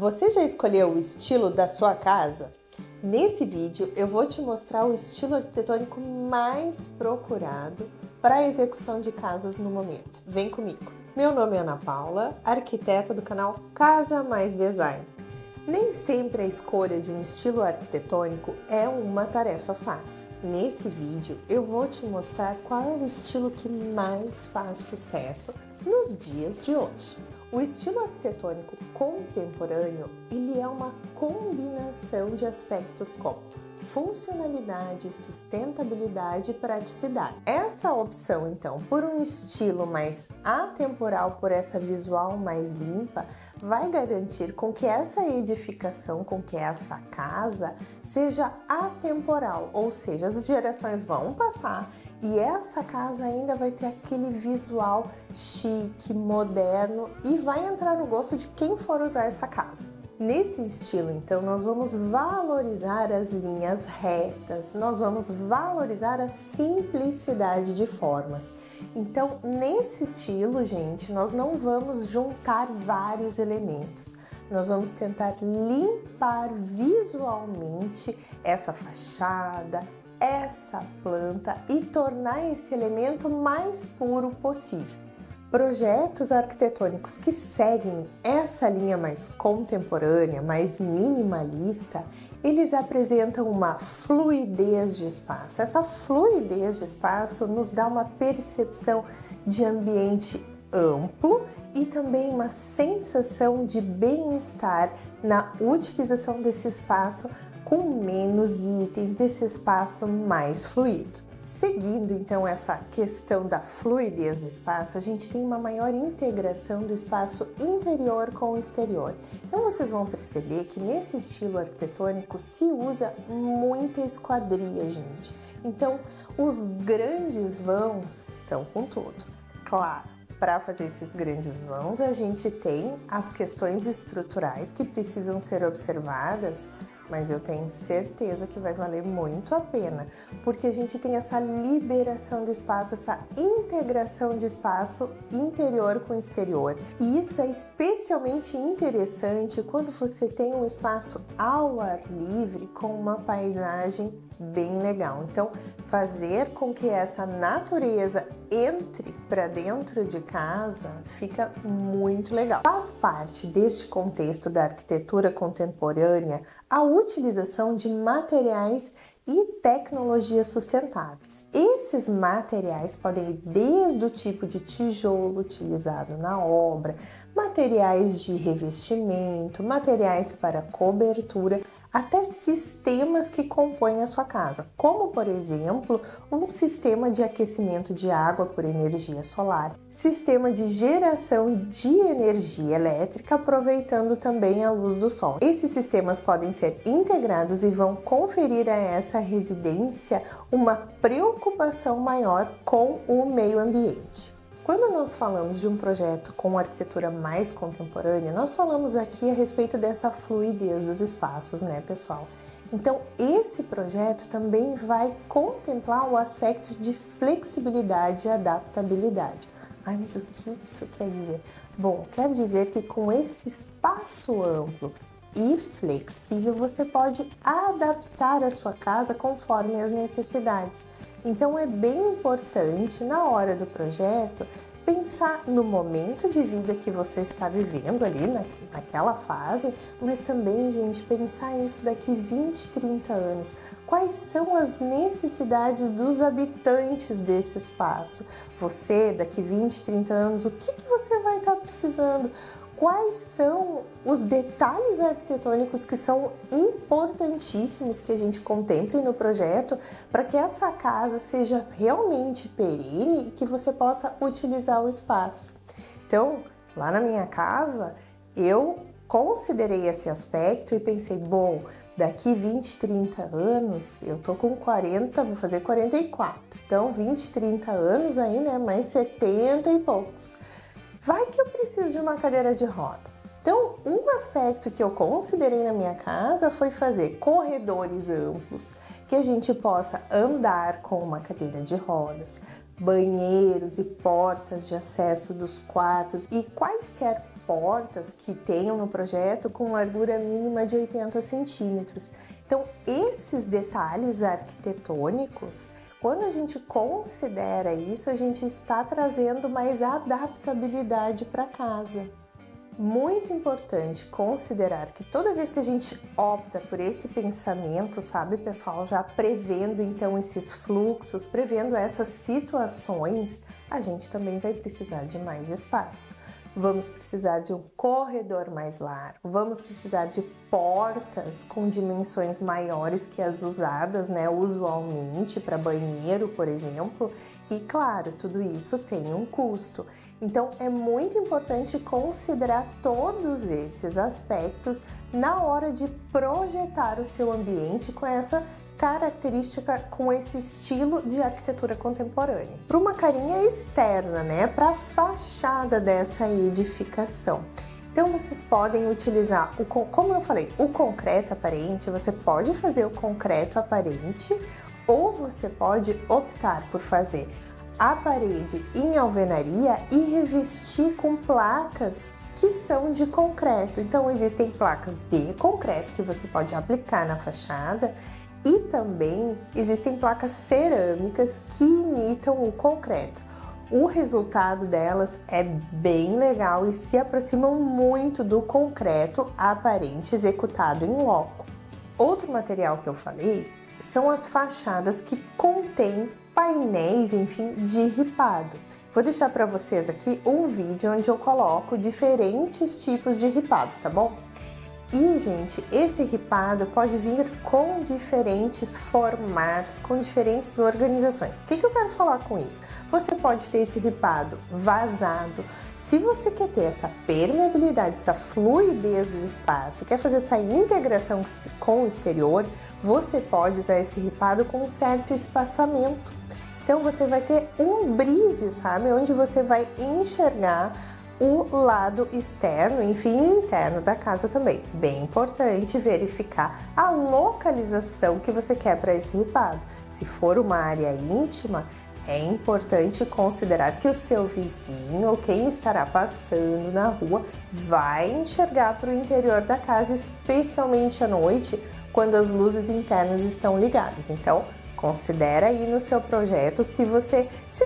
Você já escolheu o estilo da sua casa? Nesse vídeo eu vou te mostrar o estilo arquitetônico mais procurado para a execução de casas no momento. Vem comigo! Meu nome é Ana Paula, arquiteta do canal Casa Mais Design. Nem sempre a escolha de um estilo arquitetônico é uma tarefa fácil. Nesse vídeo eu vou te mostrar qual é o estilo que mais faz sucesso nos dias de hoje. O estilo arquitetônico contemporâneo, ele é uma combinação de aspectos como funcionalidade, sustentabilidade e praticidade. Essa opção, então, por um estilo mais atemporal, por essa visual mais limpa, vai garantir com que essa edificação, com que essa casa seja atemporal, ou seja, as gerações vão passar e essa casa ainda vai ter aquele visual chique, moderno e vai entrar no gosto de quem for usar essa casa. Nesse estilo, então, nós vamos valorizar as linhas retas, nós vamos valorizar a simplicidade de formas. Então, nesse estilo, gente, nós não vamos juntar vários elementos. Nós vamos tentar limpar visualmente essa fachada, essa planta e tornar esse elemento mais puro possível. Projetos arquitetônicos que seguem essa linha mais contemporânea, mais minimalista, eles apresentam uma fluidez de espaço. Essa fluidez de espaço nos dá uma percepção de ambiente amplo e também uma sensação de bem-estar na utilização desse espaço com menos itens, desse espaço mais fluido. Seguindo então essa questão da fluidez do espaço, a gente tem uma maior integração do espaço interior com o exterior. Então vocês vão perceber que nesse estilo arquitetônico se usa muita esquadria, gente. Então os grandes vãos estão com tudo. Claro, para fazer esses grandes vãos a gente tem as questões estruturais que precisam ser observadas, mas eu tenho certeza que vai valer muito a pena, porque a gente tem essa liberação de espaço, essa integração de espaço interior com exterior. E isso é especialmente interessante quando você tem um espaço ao ar livre com uma paisagem bem legal. Então, fazer com que essa natureza entre para dentro de casa fica muito legal. Faz parte deste contexto da arquitetura contemporânea a utilização de materiais e tecnologias sustentáveis. Esses materiais podem ir desde o tipo de tijolo utilizado na obra, materiais de revestimento, materiais para cobertura, até sistemas que compõem a sua casa, como por exemplo, um sistema de aquecimento de água por energia solar, sistema de geração de energia elétrica, aproveitando também a luz do sol. Esses sistemas podem ser integrados e vão conferir a essa residência uma preocupação maior com o meio ambiente. Quando nós falamos de um projeto com arquitetura mais contemporânea, nós falamos aqui a respeito dessa fluidez dos espaços, né, pessoal? Então, esse projeto também vai contemplar o aspecto de flexibilidade e adaptabilidade. Ai, mas o que isso quer dizer? Bom, quer dizer que com esse espaço amplo e flexível, você pode adaptar a sua casa conforme as necessidades. Então é bem importante na hora do projeto pensar no momento de vida que você está vivendo ali naquela fase, mas também, gente, pensar isso daqui 20, 30 anos. Quais são as necessidades dos habitantes desse espaço? Você, daqui 20, 30 anos, o que você vai estar precisando? Quais são os detalhes arquitetônicos que são importantíssimos que a gente contemple no projeto para que essa casa seja realmente perene e que você possa utilizar o espaço? Então, lá na minha casa, eu considerei esse aspecto e pensei, bom, daqui 20, 30 anos, eu tô com 40, vou fazer 44. Então, 20, 30 anos aí, né, mais 70 e poucos. Vai que eu preciso de uma cadeira de roda. Então, um aspecto que eu considerei na minha casa foi fazer corredores amplos, que a gente possa andar com uma cadeira de rodas, banheiros e portas de acesso dos quartos e quaisquer portas que tenham no projeto com largura mínima de 80 centímetros. Então, esses detalhes arquitetônicos, quando a gente considera isso, a gente está trazendo mais adaptabilidade para casa. Muito importante considerar que toda vez que a gente opta por esse pensamento, sabe, pessoal, já prevendo então esses fluxos, prevendo essas situações, a gente também vai precisar de mais espaço. Vamos precisar de um corredor mais largo, vamos precisar de portas com dimensões maiores que as usadas, né, usualmente para banheiro, por exemplo, e claro, tudo isso tem um custo. Então é muito importante considerar todos esses aspectos na hora de projetar o seu ambiente com essa característica, com esse estilo de arquitetura contemporânea. Para uma carinha externa, né, para a fachada dessa edificação. Então vocês podem utilizar, como eu falei, o concreto aparente, você pode fazer o concreto aparente ou você pode optar por fazer a parede em alvenaria e revestir com placas que são de concreto. Então existem placas de concreto que você pode aplicar na fachada. E também existem placas cerâmicas que imitam o concreto. O resultado delas é bem legal e se aproximam muito do concreto aparente executado em loco. Outro material que eu falei são as fachadas que contêm painéis, enfim, de ripado. Vou deixar para vocês aqui um vídeo onde eu coloco diferentes tipos de ripado, tá bom? E, gente, esse ripado pode vir com diferentes formatos, com diferentes organizações. O que eu quero falar com isso? Você pode ter esse ripado vazado. Se você quer ter essa permeabilidade, essa fluidez do espaço, quer fazer essa integração com o exterior, você pode usar esse ripado com um certo espaçamento. Então, você vai ter um brise, sabe? Onde você vai enxergar o lado externo, enfim, interno da casa também. Bem importante verificar a localização que você quer para esse ripado. Se for uma área íntima, é importante considerar que o seu vizinho ou quem estará passando na rua vai enxergar para o interior da casa, especialmente à noite, quando as luzes internas estão ligadas. Então, considera aí no seu projeto se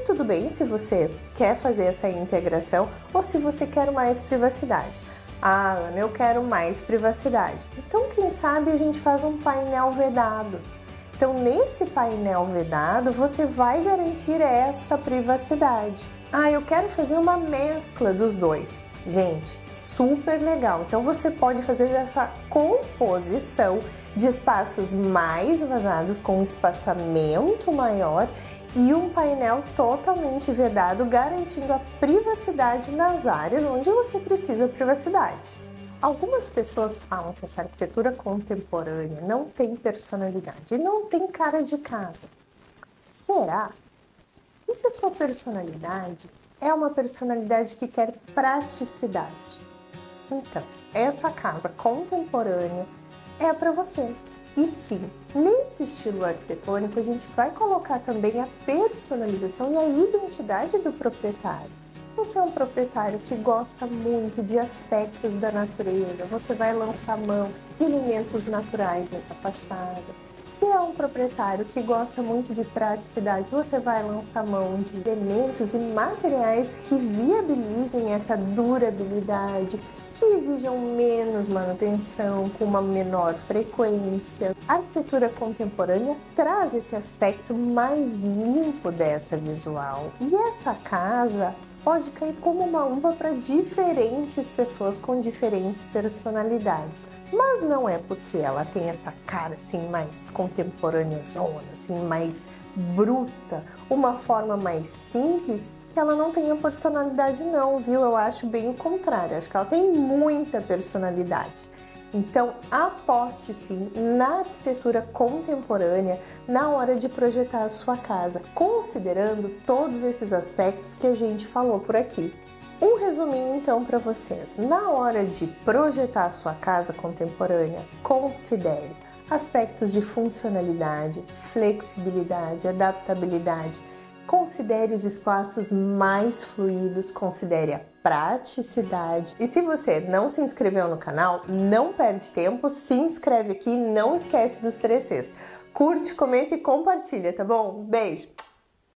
tudo bem, se você quer fazer essa integração ou se você quer mais privacidade. Ah, Ana, eu quero mais privacidade. Então, quem sabe a gente faz um painel vedado. Então, nesse painel vedado, você vai garantir essa privacidade. Ah, eu quero fazer uma mescla dos dois. Gente, super legal! Então você pode fazer essa composição de espaços mais vazados com um espaçamento maior e um painel totalmente vedado, garantindo a privacidade nas áreas onde você precisa privacidade. Algumas pessoas falam que essa arquitetura contemporânea não tem personalidade, não tem cara de casa. Será? E se a sua personalidade é uma personalidade que quer praticidade? Então, essa casa contemporânea é para você. E sim, nesse estilo arquitetônico, a gente vai colocar também a personalização e a identidade do proprietário. Você é um proprietário que gosta muito de aspectos da natureza, você vai lançar mão de elementos naturais nessa fachada. Se é um proprietário que gosta muito de praticidade, você vai lançar mão de elementos e materiais que viabilizem essa durabilidade, que exijam menos manutenção, com uma menor frequência. A arquitetura contemporânea traz esse aspecto mais limpo dessa visual. E essa casa pode cair como uma luva para diferentes pessoas com diferentes personalidades. Mas não é porque ela tem essa cara assim mais contemporânea, assim mais bruta, uma forma mais simples, que ela não tenha personalidade não, viu? Eu acho bem o contrário, acho que ela tem muita personalidade. Então, aposte sim na arquitetura contemporânea na hora de projetar a sua casa, considerando todos esses aspectos que a gente falou por aqui. Um resuminho então para vocês. Na hora de projetar a sua casa contemporânea, considere aspectos de funcionalidade, flexibilidade, adaptabilidade, Considere os espaços mais fluidos, considere a praticidade. E se você não se inscreveu no canal, não perde tempo, se inscreve aqui, não esquece dos 3 Cs. Curte, comenta e compartilha, tá bom? Beijo!